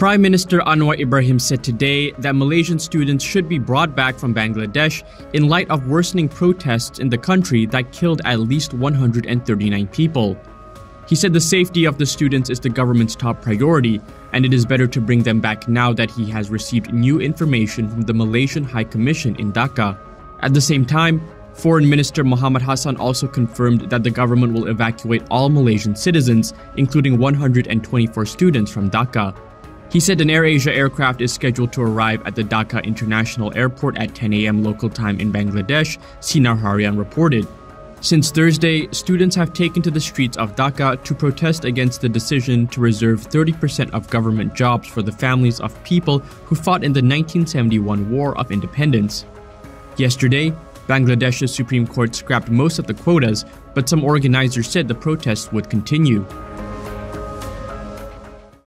Prime Minister Anwar Ibrahim said today that Malaysian students should be brought back from Bangladesh in light of worsening protests in the country that killed at least 139 people. He said the safety of the students is the government's top priority, and it is better to bring them back now that he has received new information from the Malaysian High Commission in Dhaka. At the same time, Foreign Minister Muhammad Hassan also confirmed that the government will evacuate all Malaysian citizens, including 124 students from Dhaka. He said an AirAsia aircraft is scheduled to arrive at the Dhaka International Airport at 10 a.m. local time in Bangladesh, Sinar Harian reported. Since Thursday, students have taken to the streets of Dhaka to protest against the decision to reserve 30% of government jobs for the families of people who fought in the 1971 War of Independence. Yesterday, Bangladesh's Supreme Court scrapped most of the quotas, but some organizers said the protests would continue.